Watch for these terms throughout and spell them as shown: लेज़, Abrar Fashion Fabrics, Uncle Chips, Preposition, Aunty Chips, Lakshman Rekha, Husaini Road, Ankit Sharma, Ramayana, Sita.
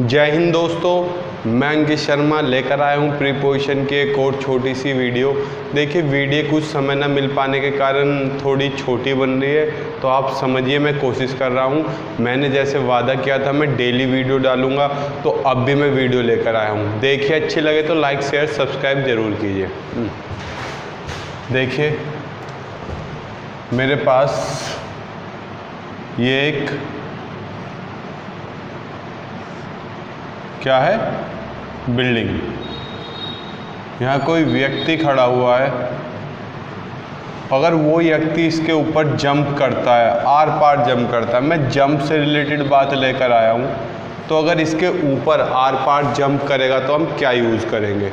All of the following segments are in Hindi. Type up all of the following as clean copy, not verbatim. जय हिंद दोस्तों, मैं अंकित शर्मा लेकर आया हूँ प्रीपोजिशन की एक और छोटी सी वीडियो। देखिए वीडियो कुछ समय ना मिल पाने के कारण थोड़ी छोटी बन रही है, तो आप समझिए मैं कोशिश कर रहा हूँ। मैंने जैसे वादा किया था मैं डेली वीडियो डालूँगा, तो अब भी मैं वीडियो लेकर आया हूँ। देखिए अच्छी लगे तो लाइक शेयर सब्सक्राइब ज़रूर कीजिए। देखिए मेरे पास ये एक क्या है बिल्डिंग, यहाँ कोई व्यक्ति खड़ा हुआ है। अगर वो व्यक्ति इसके ऊपर जंप करता है, आर पार जंप करता है, मैं जंप से रिलेटेड बात लेकर आया हूँ, तो अगर इसके ऊपर आर पार जंप करेगा तो हम क्या यूज़ करेंगे।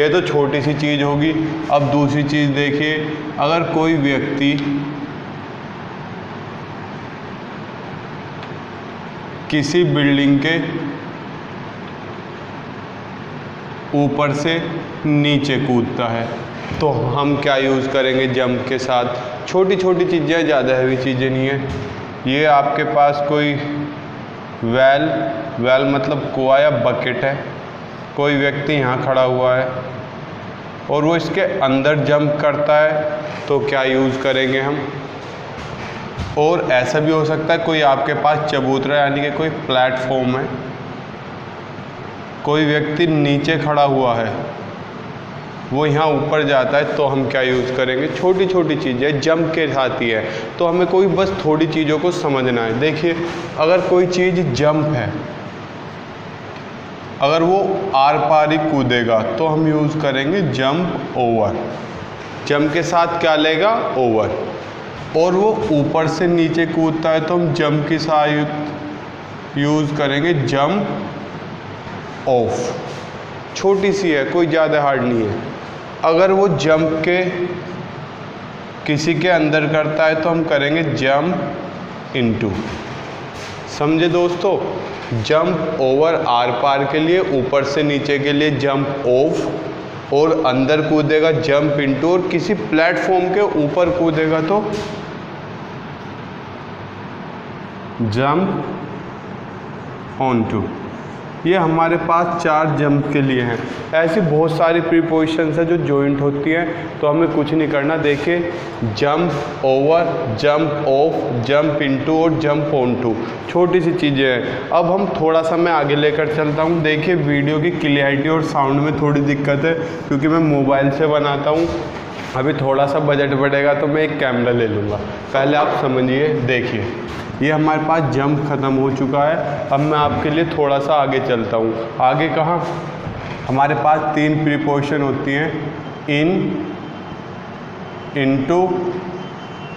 ये तो छोटी सी चीज़ होगी। अब दूसरी चीज़ देखिए, अगर कोई व्यक्ति किसी बिल्डिंग के ऊपर से नीचे कूदता है तो हम क्या यूज़ करेंगे जंप के साथ। छोटी छोटी चीज़ें, ज़्यादा हैवी चीज़ें नहीं है। ये आपके पास कोई वेल मतलब कुआ या बकेट है, कोई व्यक्ति यहाँ खड़ा हुआ है और वो इसके अंदर जंप करता है तो क्या यूज़ करेंगे हम। और ऐसा भी हो सकता है कोई आपके पास चबूतरा यानी कि कोई प्लेटफॉर्म है, कोई व्यक्ति नीचे खड़ा हुआ है, वो यहाँ ऊपर जाता है तो हम क्या यूज़ करेंगे। छोटी छोटी चीज़ें जंप के साथ ही है, तो हमें कोई बस थोड़ी चीज़ों को समझना है। देखिए अगर कोई चीज़ जंप है, अगर वो आर पार ही कूदेगा तो हम यूज़ करेंगे जंप ओवर। जंप के साथ क्या लेगा ओवर, और वो ऊपर से नीचे कूदता है तो हम जंप के साथ यूज़ करेंगे जंप ऑफ। छोटी सी है, कोई ज़्यादा हार्ड नहीं है। अगर वो जंप के किसी के अंदर करता है तो हम करेंगे जंप इनटू। समझे दोस्तों, जंप ओवर आर पार के लिए, ऊपर से नीचे के लिए जंप ऑफ, और अंदर कूदेगा जंप इनटू, और किसी प्लेटफॉर्म के ऊपर कूदेगा तो जंप ऑन टू। ये हमारे पास चार जंप के लिए हैं। ऐसी बहुत सारी प्रीपोजिशंस हैं जो जॉइंट होती हैं, तो हमें कुछ नहीं करना। देखिए jump over, jump off, jump into और जंप ऑन टू, छोटी सी चीज़ें हैं। अब हम थोड़ा सा मैं आगे लेकर चलता हूँ। देखिए वीडियो की क्लियरिटी और साउंड में थोड़ी दिक्कत है क्योंकि मैं मोबाइल से बनाता हूँ। अभी थोड़ा सा बजट बढ़ेगा तो मैं एक कैमरा ले लूँगा। पहले आप समझिए, देखिए ये हमारे पास जंप ख़त्म हो चुका है। अब मैं आपके लिए थोड़ा सा आगे चलता हूँ। आगे कहाँ, हमारे पास तीन प्रीपोजिशन होती हैं, इन, इनटू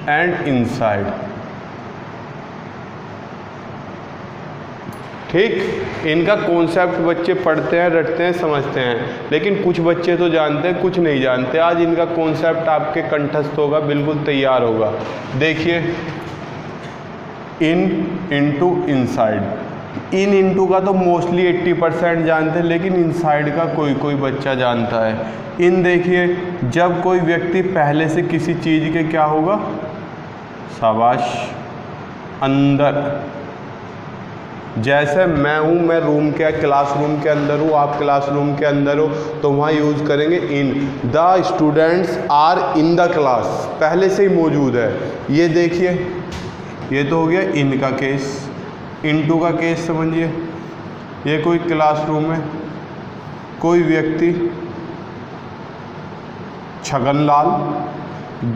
एंड इनसाइड। ठीक, इनका कॉन्सेप्ट बच्चे पढ़ते हैं, रटते हैं, समझते हैं, लेकिन कुछ बच्चे तो जानते हैं कुछ नहीं जानते। आज इनका कॉन्सेप्ट आपके कंठस्थ होगा, बिल्कुल तैयार होगा। देखिए in, into, inside. In into का तो मोस्टली 80% जानते हैं, लेकिन इनसाइड का कोई कोई बच्चा जानता है। इन देखिए, जब कोई व्यक्ति पहले से किसी चीज़ के क्या होगा शाबाश अंदर। जैसे मैं हूँ, मैं रूम के क्लासरूम के अंदर हूँ, आप क्लासरूम के अंदर हो, तो वहाँ यूज़ करेंगे in. The students are in the class, पहले से ही मौजूद है। ये देखिए ये तो हो गया इन का केस। इनटू का केस समझिए, ये कोई क्लासरूम है, कोई व्यक्ति छगन लाल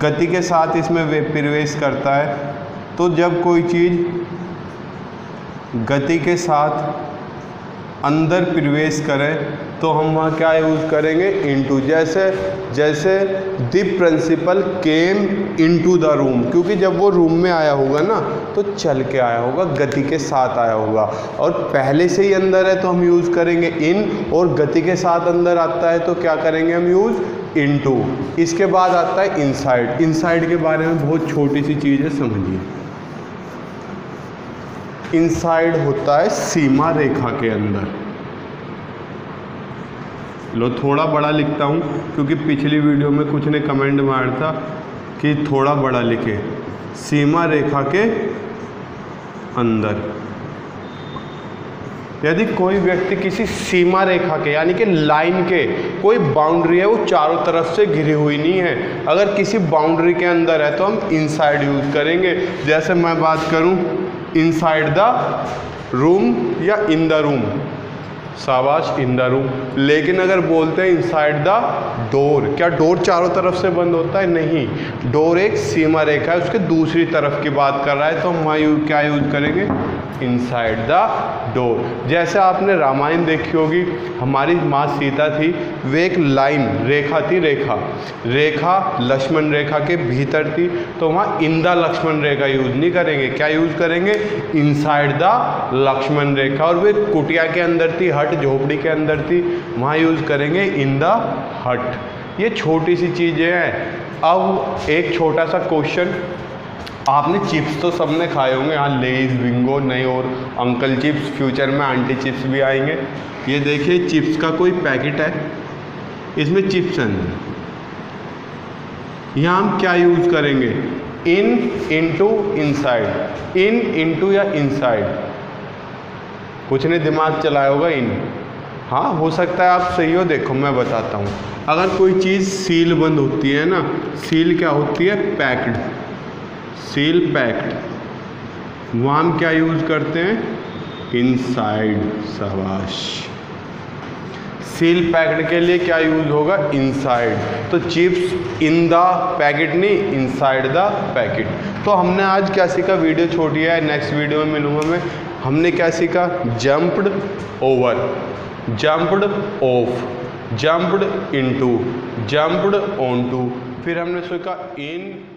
गति के साथ इसमें वे प्रवेश करता है, तो जब कोई चीज़ गति के साथ अंदर प्रवेश करे तो हम वहाँ क्या यूज़ करेंगे इनटू। जैसे the principal came into the room, क्योंकि जब वो रूम में आया होगा ना तो चल के आया होगा, गति के साथ आया होगा, और पहले से ही अंदर है तो हम यूज़ करेंगे इन, और गति के साथ अंदर आता है तो क्या करेंगे हम यूज़ इनटू। इसके बाद आता है इनसाइड। इनसाइड के बारे में बहुत छोटी सी चीज़ है, समझिए। इनसाइड होता है सीमा रेखा के अंदर। लो थोड़ा बड़ा लिखता हूँ क्योंकि पिछली वीडियो में कुछ ने कमेंट मारा था कि थोड़ा बड़ा लिखे। सीमा रेखा के अंदर यदि कोई व्यक्ति किसी सीमा रेखा के यानी कि लाइन के, कोई बाउंड्री है वो चारों तरफ से घिरी हुई नहीं है, अगर किसी बाउंड्री के अंदर है तो हम इनसाइड यूज़ करेंगे। जैसे मैं बात करूं इनसाइड द रूम या इन द रूम, शाबाश इन द रूम। लेकिन अगर बोलते हैं इनसाइड द डोर, क्या डोर चारों तरफ से बंद होता है? नहीं, डोर एक सीमा रेखा है, उसके दूसरी तरफ की बात कर रहा है, तो हम वहाँ क्या यूज़ करेंगे? Inside the door. जैसे आपने रामायण देखी होगी, हमारी माँ सीता थी, वे एक लाइन रेखा थी, रेखा लक्ष्मण रेखा के भीतर थी, तो वहाँ in the Lakshman Rekha use नहीं करेंगे, क्या यूज़ करेंगे? Inside the Lakshman Rekha. और वे कुटिया के अंदर थी, हट झोपड़ी के अंदर थी, वहाँ यूज़ करेंगे इन द हट। ये छोटी सी चीज़ें हैं। अब एक छोटा सा क्वेश्चन, आपने चिप्स तो सबने खाए होंगे, यहाँ लेज़, बिंगो, नए और अंकल चिप्स, फ्यूचर में आंटी चिप्स भी आएंगे। ये देखिए चिप्स का कोई पैकेट है, इसमें चिप्स हैं, यहाँ हम क्या यूज़ करेंगे? In, into, inside, in into या इनसाइड, कुछ ने दिमाग चलाया होगा इन, हाँ हो सकता है आप सही हो। देखो मैं बताता हूँ, अगर कोई चीज़ सील बंद होती है ना, सील क्या होती है? पैक्ड, सील पैक्ड, वहाँ हम क्या यूज़ करते हैं? इनसाइड, शाबाश। सील पैक्ड के लिए क्या यूज़ होगा? इनसाइड। तो चिप्स इन द पैकेट नहीं, इनसाइड द पैकेट। तो हमने आज क्या सीखा? वीडियो छोटी है, नेक्स्ट वीडियो में मिलूँगा मैं। हमने क्या सीखा? Jumped over, jumped off, jumped into, jumped onto, फिर हमने सीखा इन